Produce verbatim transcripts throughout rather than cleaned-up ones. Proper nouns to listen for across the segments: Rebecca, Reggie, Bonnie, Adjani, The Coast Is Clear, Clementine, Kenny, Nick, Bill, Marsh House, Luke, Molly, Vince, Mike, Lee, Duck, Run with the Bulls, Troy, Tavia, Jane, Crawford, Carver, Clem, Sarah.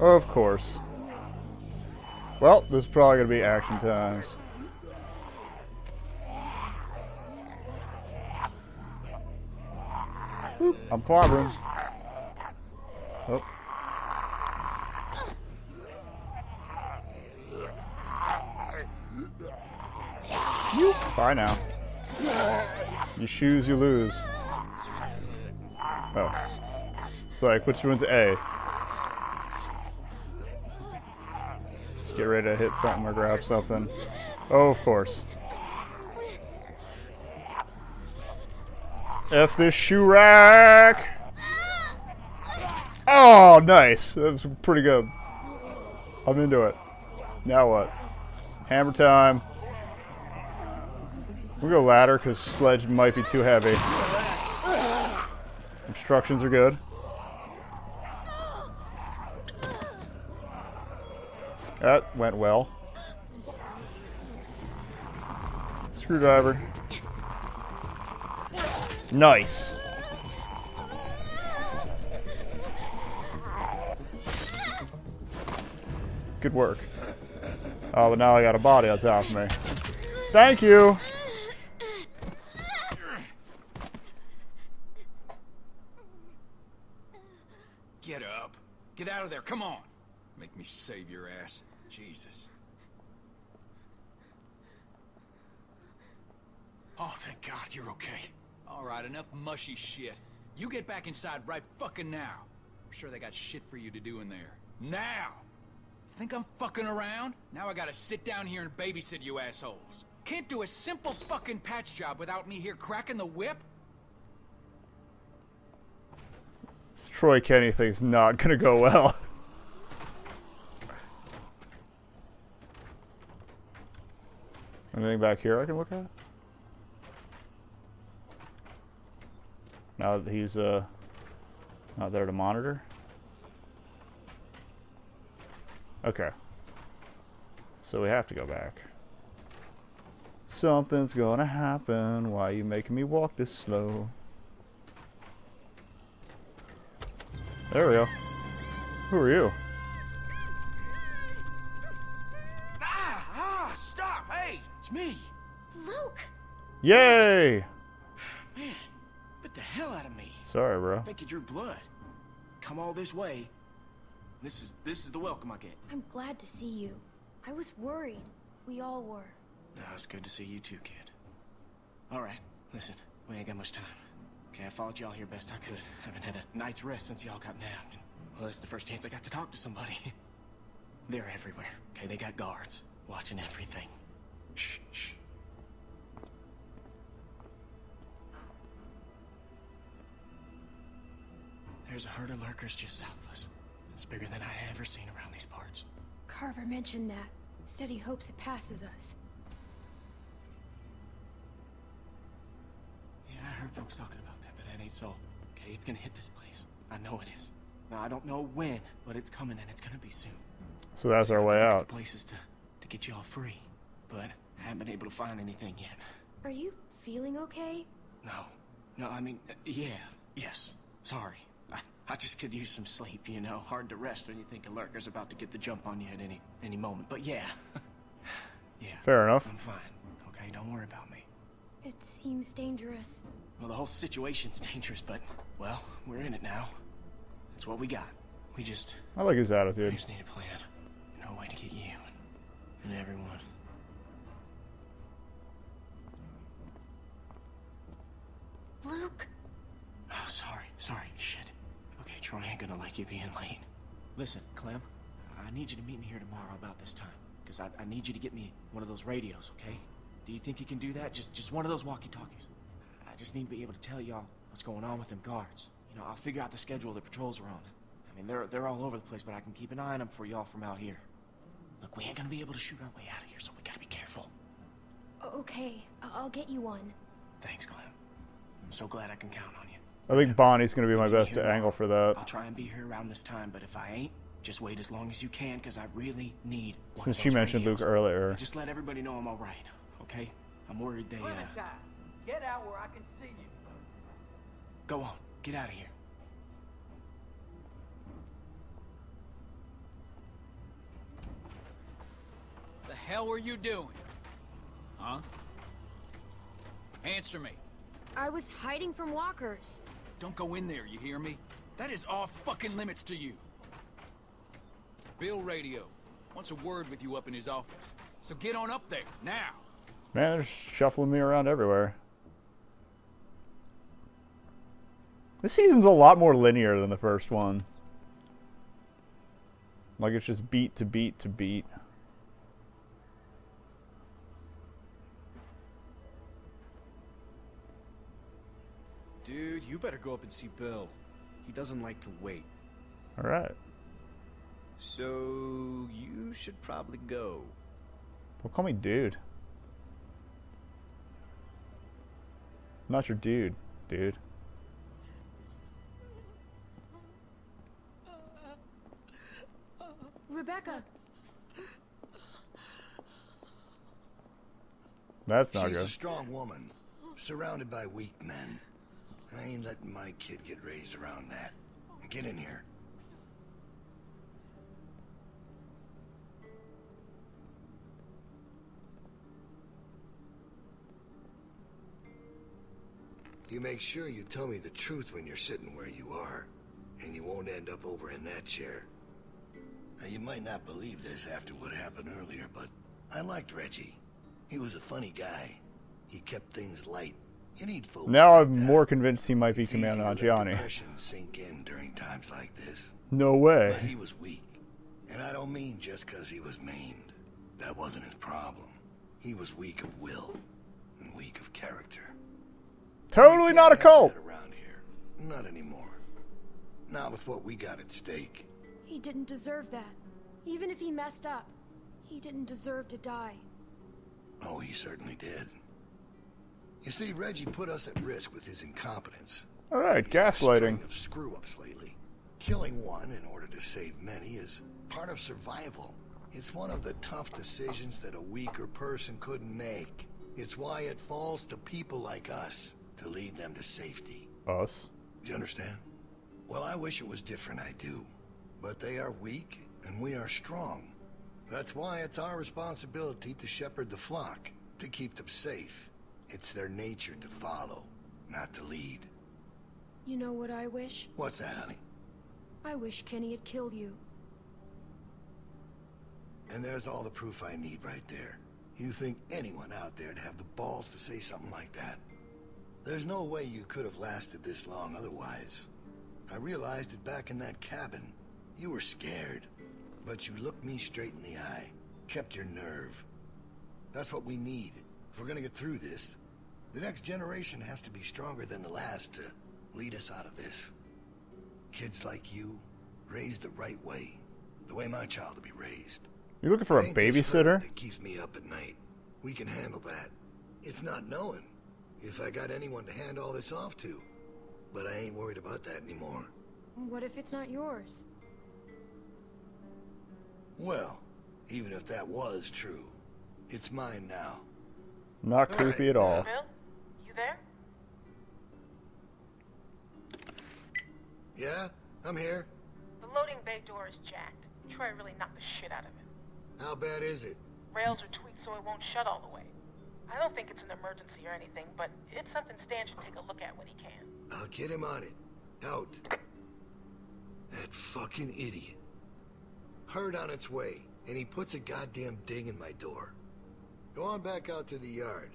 Of course. Well, this is probably going to be action times. Oop, I'm clobbering. Oh. Bye now. You choose, you lose. Oh. It's like, which one's A? Just get ready to hit something or grab something. Oh, of course. F this shoe rack! Oh, nice! That was pretty good. I'm into it. Now what? Hammer time. We'll go ladder because sledge might be too heavy. Obstructions are good. That went well. Screwdriver. Nice. Good work. Oh, but now I got a body on top of me. Thank you. Get up. Get out of there. Come on. Make me save your ass. Jesus. Oh, thank God you're okay. All right, enough mushy shit. You get back inside right fucking now. I'm sure they got shit for you to do in there. Now! Think I'm fucking around? Now I gotta sit down here and babysit you assholes. Can't do a simple fucking patch job without me here cracking the whip? This Troy Kenny thing's not gonna go well. Anything back here I can look at? Now that he's uh, not there to monitor. Okay. So we have to go back. Something's gonna happen. Why are you making me walk this slow? There we go. Who are you? Ah, ah, stop! Hey, it's me! Luke! Yay! Yes. Man, bit the hell out of me. Sorry, bro. I think you drew blood. Come all this way. This is this is the welcome I get. I'm glad to see you. I was worried. We all were. No, it's good to see you too, kid. Alright, listen, we ain't got much time. Okay, I followed y'all here best I could. I haven't had a night's rest since y'all got nabbed. Well, that's the first chance I got to talk to somebody. They're everywhere. Okay, they got guards. Watching everything. Shh, shh. There's a herd of lurkers just south of us. It's bigger than I ever seen around these parts. Carver mentioned that. Said he hopes it passes us. Yeah, I heard folks talking about that, but that ain't so. Okay, it's gonna hit this place. I know it is. Now, I don't know when, but it's coming and it's gonna be soon. So that's our way out. Places to, to get you all free, but I haven't been able to find anything yet. Are you feeling okay? No. No, I mean, uh, yeah. Yes. Sorry. I, I just could use some sleep, you know. Hard to rest when you think a lurker's about to get the jump on you at any any moment. But yeah. Yeah. Fair enough. I'm fine. Okay, don't worry about me. It seems dangerous. Well, the whole situation's dangerous, but, well, we're in it now. That's what we got. We just... I like his attitude. We just need a plan. And a way to get you and, and everyone. Luke? Oh, sorry. Sorry. Shit. Okay, Troy ain't gonna like you being late. Listen, Clem, I need you to meet me here tomorrow about this time. Because I, I need you to get me one of those radios, okay? Do you think you can do that? Just just one of those walkie-talkies. I just need to be able to tell y'all what's going on with them guards. You know, I'll figure out the schedule the patrols are on. I mean, they're, they're all over the place, but I can keep an eye on them for y'all from out here. Look, we ain't gonna be able to shoot our way out of here, so we gotta be careful. Okay, I'll get you one. Thanks, Clem. I'm so glad I can count on you. I think Bonnie's gonna be my best angle for that. I'll try and be here around this time, but if I ain't, just wait as long as you can, because I really need one. Since she mentioned Luke earlier. Just let everybody know I'm all right, okay? I'm worried they, uh... Get out where I can see you. Go on, get out of here. hell were you doing? Huh? Answer me. I was hiding from walkers. Don't go in there, you hear me? That is off fucking limits to you. Bill Radio wants a word with you up in his office. So get on up there, now. Man, they're shuffling me around everywhere. This season's a lot more linear than the first one. Like, it's just beat to beat to beat. Dude, you better go up and see Bill. He doesn't like to wait. All right. So, you should probably go. Well, call me dude. I'm not your dude, dude. Rebecca. That's not good. She's a strong woman, surrounded by weak men. I ain't letting my kid get raised around that. Get in here. You make sure you tell me the truth when you're sitting where you are, and you won't end up over in that chair. Now, you might not believe this after what happened earlier, but I liked Reggie. He was a funny guy. He kept things light. You need folks. Now like I'm that. more convinced he might be Commander Adjani. Sink in during times like this. No way. But he was weak, and I don't mean just because he was maimed. That wasn't his problem. He was weak of will and weak of character. Totally not a cult. Around here. Not anymore. Not with what we got at stake. He didn't deserve that. Even if he messed up, he didn't deserve to die. Oh, he certainly did. You see, Reggie put us at risk with his incompetence. All right, gaslighting. Of screw-ups lately. Killing one in order to save many is part of survival. It's one of the tough decisions that a weaker person couldn't make. It's why it falls to people like us. To lead them to safety. Us? You understand? Well, I wish it was different, I do. But they are weak, and we are strong. That's why it's our responsibility to shepherd the flock, to keep them safe. It's their nature to follow, not to lead. You know what I wish? What's that, honey? I wish Kenny had killed you. And there's all the proof I need right there. You think anyone out there would have the balls to say something like that? There's no way you could have lasted this long otherwise. I realized it back in that cabin. You were scared, but you looked me straight in the eye, kept your nerve. That's what we need. If we're gonna get through this, the next generation has to be stronger than the last to lead us out of this. Kids like you, raised the right way, the way my child will be raised. You're looking for a babysitter? That keeps me up at night. We can handle that. It's not knowing. If I got anyone to hand all this off to. But I ain't worried about that anymore. What if it's not yours? Well, even if that was true, it's mine now. Not creepy at all. Bill, you there? Yeah, I'm here. The loading bay door is jacked. Troy really knocked the shit out of it. How bad is it? Rails are tweaked so it won't shut all the way. I don't think it's an emergency or anything, but it's something Stan should take a look at when he can. I'll get him on it. Out. That fucking idiot. Herd on its way, and he puts a goddamn ding in my door. Go on back out to the yard.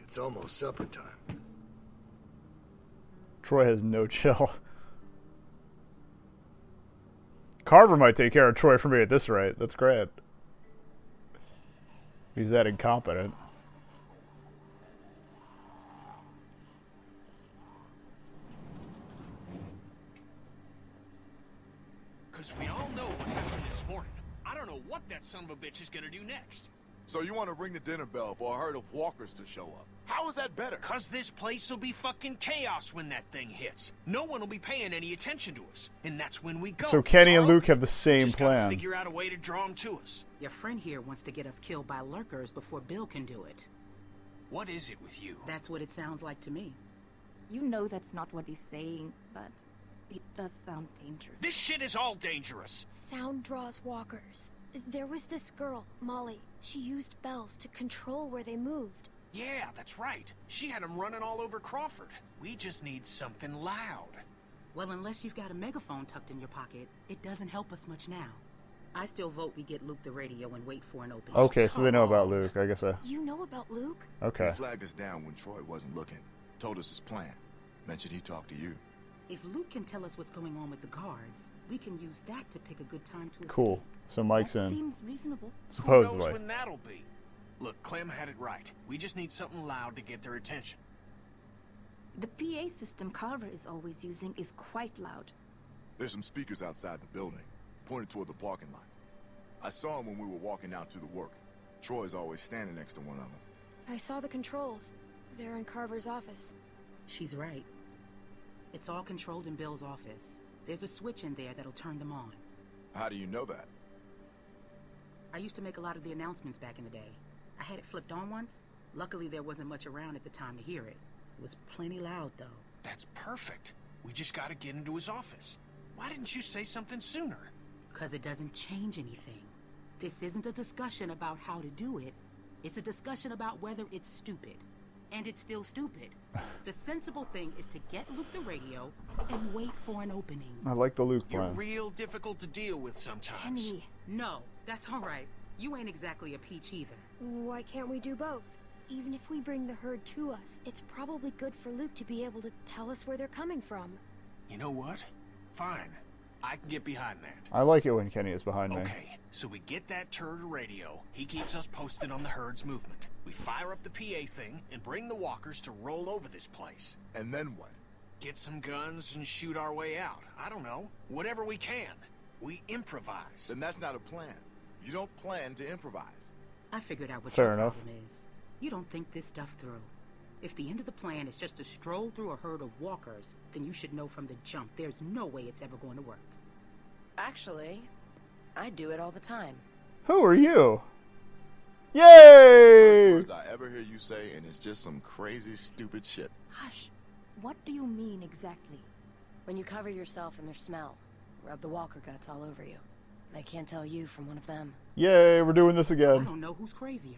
It's almost supper time. Troy has no chill. Carver might take care of Troy for me at this rate. That's great. He's that incompetent. We all know what happened this morning. I don't know what that son of a bitch is gonna do next. So you want to ring the dinner bell for a herd of walkers to show up? How is that better? Cause this place will be fucking chaos when that thing hits. No one will be paying any attention to us, and that's when we go. So Kenny and Luke have the same plan. Figure out a way to draw them to us. Your friend here wants to get us killed by lurkers before Bill can do it. What is it with you? That's what it sounds like to me. You know that's not what he's saying, but. It does sound dangerous. This shit is all dangerous. Sound draws walkers. There was this girl, Molly. She used bells to control where they moved. Yeah, that's right. She had them running all over Crawford. We just need something loud. Well, unless you've got a megaphone tucked in your pocket, it doesn't help us much now. I still vote we get Luke the radio and wait for an opening. Okay, so they know about Luke, I guess. I... You know about Luke? Okay. He flagged us down when Troy wasn't looking. Told us his plan. Mentioned he talked to you. If Luke can tell us what's going on with the guards, we can use that to pick a good time to escape. Cool. So Mike's that in. Seems reasonable. Supposedly. Who knows when that'll be? Look, Clem had it right. We just need something loud to get their attention. The P A system Carver is always using is quite loud. There's some speakers outside the building, pointed toward the parking lot. I saw them when we were walking out to the work. Troy's always standing next to one of them. I saw the controls. They're in Carver's office. She's right. It's all controlled in Bill's office. There's a switch in there that'll turn them on. How do you know that? I used to make a lot of the announcements back in the day. I had it flipped on once. Luckily, there wasn't much around at the time to hear it. It was plenty loud, though. That's perfect. We just gotta get into his office. Why didn't you say something sooner? Because it doesn't change anything. This isn't a discussion about how to do it. It's a discussion about whether it's stupid. And it's still stupid. The sensible thing is to get Luke the radio and wait for an opening. I like the Luke plan. You're real difficult to deal with sometimes. Kenny. No, that's all right. You ain't exactly a peach either. Why can't we do both? Even if we bring the herd to us, it's probably good for Luke to be able to tell us where they're coming from. You know what? Fine. I can get behind that. I like it when Kenny is behind me. Okay, so we get that turd radio. He keeps us posted on the herd's movement. We fire up the P A thing and bring the walkers to roll over this place. And then what? Get some guns and shoot our way out. I don't know. Whatever we can. We improvise. Then that's not a plan. You don't plan to improvise. I figured out what Fair your enough. problem is. You don't think this stuff through. If the end of the plan is just to stroll through a herd of walkers, then you should know from the jump there's no way it's ever going to work. Actually, I do it all the time. Who are you? Yay! Words I ever hear you say, and it's just some crazy, stupid shit. Hush. What do you mean exactly? When you cover yourself in their smell, rub the walker guts all over you. They can't tell you from one of them. Yay, we're doing this again. I don't know who's crazier.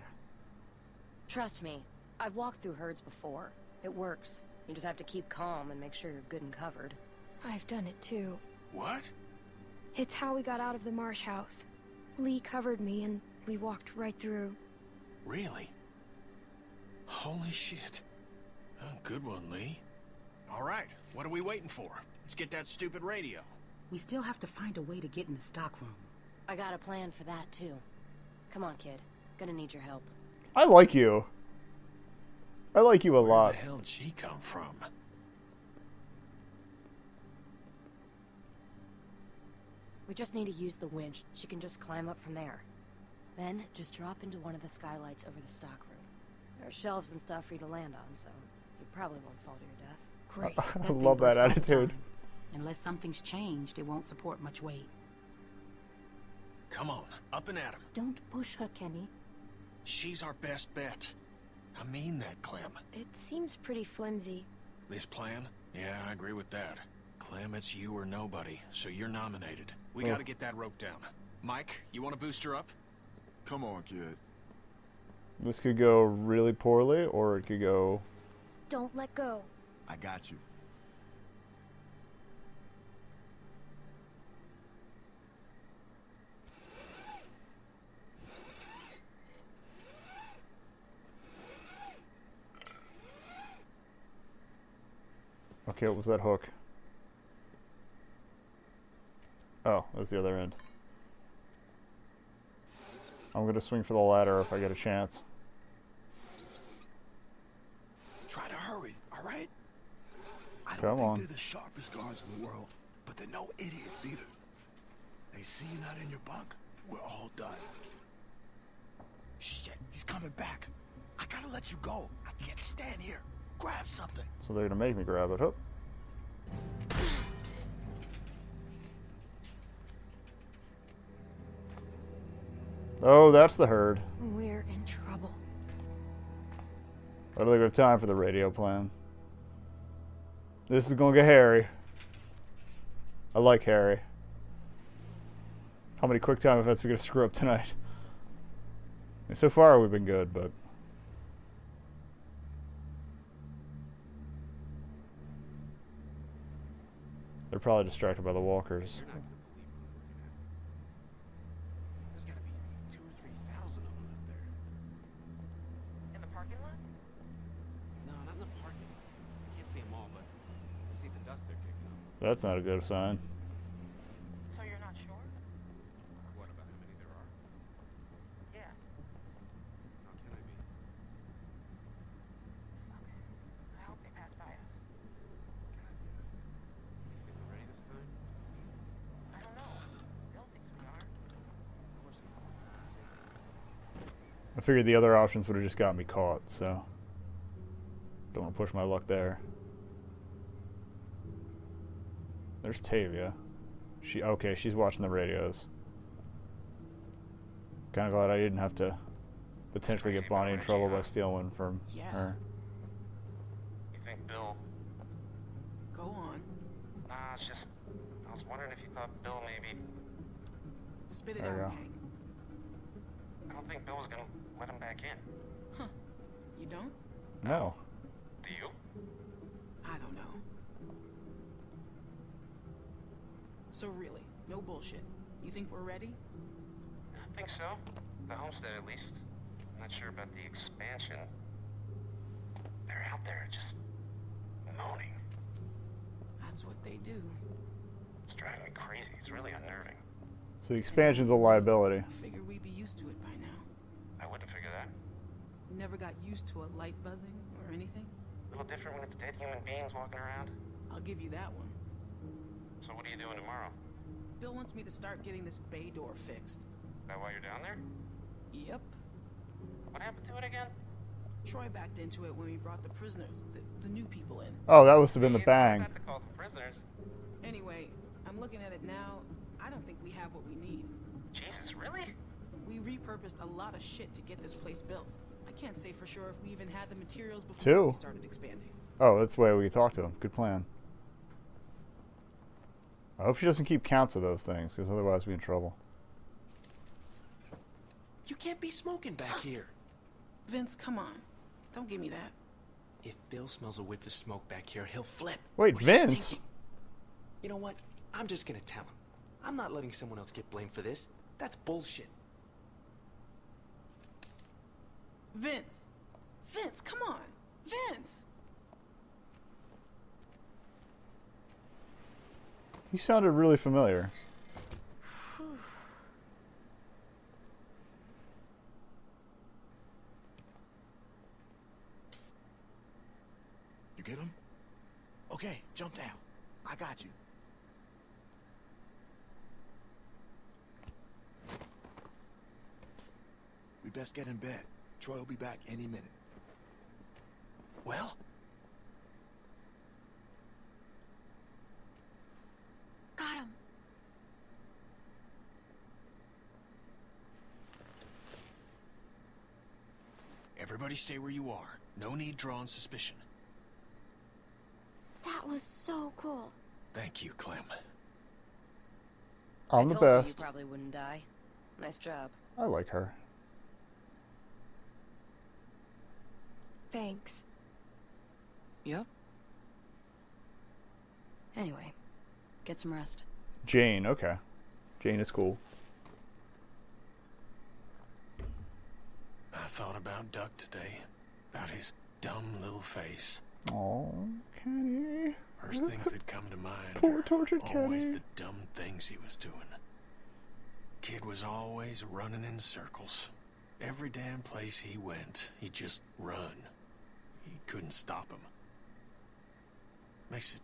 Trust me. I've walked through herds before. It works. You just have to keep calm and make sure you're good and covered. I've done it too. What? It's how we got out of the Marsh House. Lee covered me and we walked right through. Really? Holy shit. Oh, good one, Lee. All right, what are we waiting for? Let's get that stupid radio. We still have to find a way to get in the stockroom. I got a plan for that too. Come on, kid. Gonna need your help. I like you. I like you a lot. Where the hell did she come from? We just need to use the winch. She can just climb up from there. Then, just drop into one of the skylights over the stockroom. There are shelves and stuff for you to land on, so you probably won't fall to your death. Great. I love that attitude. Unless something's changed, it won't support much weight. Come on, up and at him. Don't push her, Kenny. She's our best bet. I mean that, Clem. It seems pretty flimsy. This plan? Yeah, I agree with that. Clem, it's you or nobody, so you're nominated. We oh. gotta get that rope down. Mike, you want to boost her up? Come on, kid. This could go really poorly, or it could go... Don't let go. I got you. Okay, what was that hook? Oh, that was the other end. I'm gonna swing for the ladder if I get a chance. Try to hurry, alright? I don't Come think on. they're the sharpest guards in the world, but they're no idiots either. They see you not in your bunk, we're all done. Shit, he's coming back. I gotta let you go. I can't stand here. Grab something. So they're gonna make me grab it. Up. Oh, that's the herd. We're in trouble. I don't think we have time for the radio plan. This is gonna get hairy. I like hairy. how many quick time events we're going to screw up tonight. And so far we've been good, but... they're probably distracted by the walkers. There's got to be two or three thousand of them out there. In the parking lot? No, not in the parking lot. I can't see them all, but I see the dust they're kicking up. That's not a good sign. So you're not sure? What about how many there are? Yeah. How can I be? Okay. I hope they pass by us. I figured the other options would have just got me caught, so don't want to push my luck there. There's Tavia. She okay, she's watching the radios. Kinda glad I didn't have to potentially get Bonnie in trouble by stealing one from yeah. her. You think Bill? Go on. Nah, it's just I was wondering if you thought Bill maybe spit it out. I don't think Bill was gonna let him back in. Huh. You don't? No. Do you? I don't know. So really, no bullshit. You think we're ready? I think so. The homestead at least. I'm not sure about the expansion. They're out there just moaning. That's what they do. It's driving me crazy. It's really unnerving. So the expansion's a liability. I figure we'd be used to it by now. I wouldn't figure that. Never got used to a light buzzing or anything? A little different when it's dead human beings walking around. I'll give you that one. So what are you doing tomorrow? Bill wants me to start getting this bay door fixed. Is that why you're down there? Yep. What happened to it again? Troy backed into it when we brought the prisoners, the, the new people in. Oh, that must have been the bang. Have to call the prisoners. Anyway, I'm looking at it now. I don't think we have what we need. Jesus, really? We repurposed a lot of shit to get this place built. I can't say for sure if we even had the materials before Two. we started expanding. Oh, that's the way we can talk to him. Good plan. I hope she doesn't keep counts of those things, because otherwise we'd be in trouble. You can't be smoking back here. Vince, come on. Don't give me that. If Bill smells a whiff of smoke back here, he'll flip. Wait, what Vince? You, you know what? I'm just going to tell him. I'm not letting someone else get blamed for this. That's bullshit. Vince. Vince, come on. Vince. He sounded really familiar. Psst. You get him? Okay, jump down. I got you. We best get in bed. Troy will be back any minute. Well? Got him. Everybody stay where you are. No need drawing suspicion. That was so cool. Thank you, Clem. I'm the best. I told you, you probably wouldn't die. Nice job. I like her. Thanks. Yep. Anyway, get some rest. Jane, okay. Jane is cool. I thought about Duck today. About his dumb little face. Aw, Kenny. First things that come to mind Poor tortured Kenny. Always the dumb things he was doing. Kid was always running in circles. Every damn place he went, he'd just run. You couldn't stop him. Makes it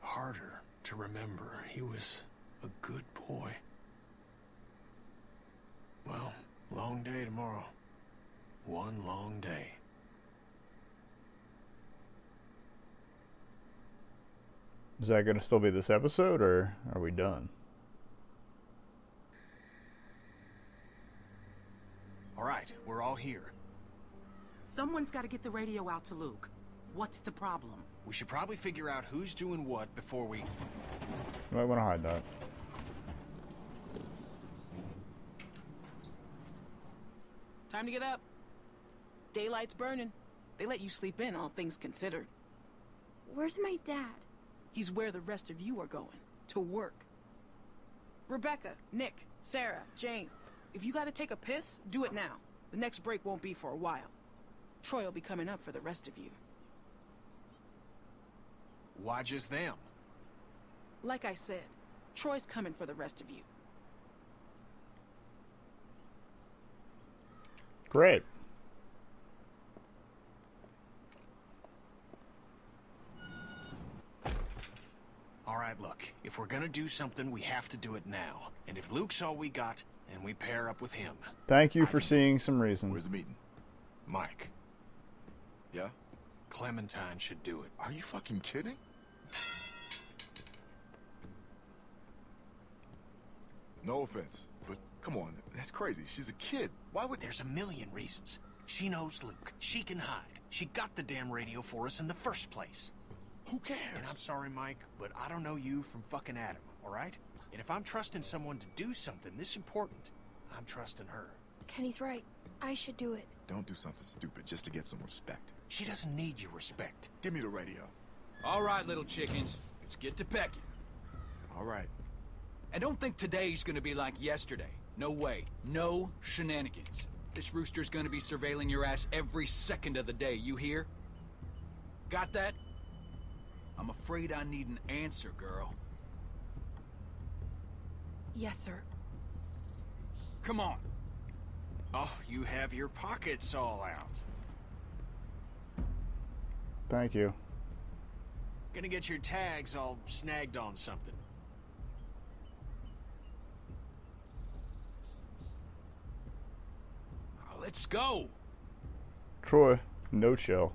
harder to remember he was a good boy. Well, long day tomorrow. One long day. Is that going to still be this episode, or are we done? All right, we're all here. Someone's got to get the radio out to Luke. What's the problem? We should probably figure out who's doing what before we... You might want to hide that. Time to get up. Daylight's burning. They let you sleep in, all things considered. Where's my dad? He's where the rest of you are going. To work. Rebecca, Nick, Sarah, Jane. If you gotta take a piss, do it now. The next break won't be for a while. Troy will be coming up for the rest of you. Why just them? Like I said, Troy's coming for the rest of you. Great. All right, look, if we're gonna do something, we have to do it now. And if Luke's all we got, then we pair up with him. Thank you for seeing some reason. Where's the meeting? Mike. Yeah? Clementine should do it. Are you fucking kidding? No offense, but come on, that's crazy. She's a kid. Why would... There's a million reasons. She knows Luke. She can hide. She got the damn radio for us in the first place. Who cares? And I'm sorry, Mike, but I don't know you from fucking Adam, all right? And if I'm trusting someone to do something this important, I'm trusting her. Kenny's right. I should do it. Don't do something stupid just to get some respect. She doesn't need your respect. Give me the radio. All right, little chickens. Let's get to pecking. All right. And don't think today's gonna be like yesterday. No way. No shenanigans. This rooster's gonna be surveilling your ass every second of the day, you hear? Got that? I'm afraid I need an answer, girl. Yes, sir. Come on. Oh, you have your pockets all out. Thank you. Gonna get your tags all snagged on something. Let's go. Troy, no chill.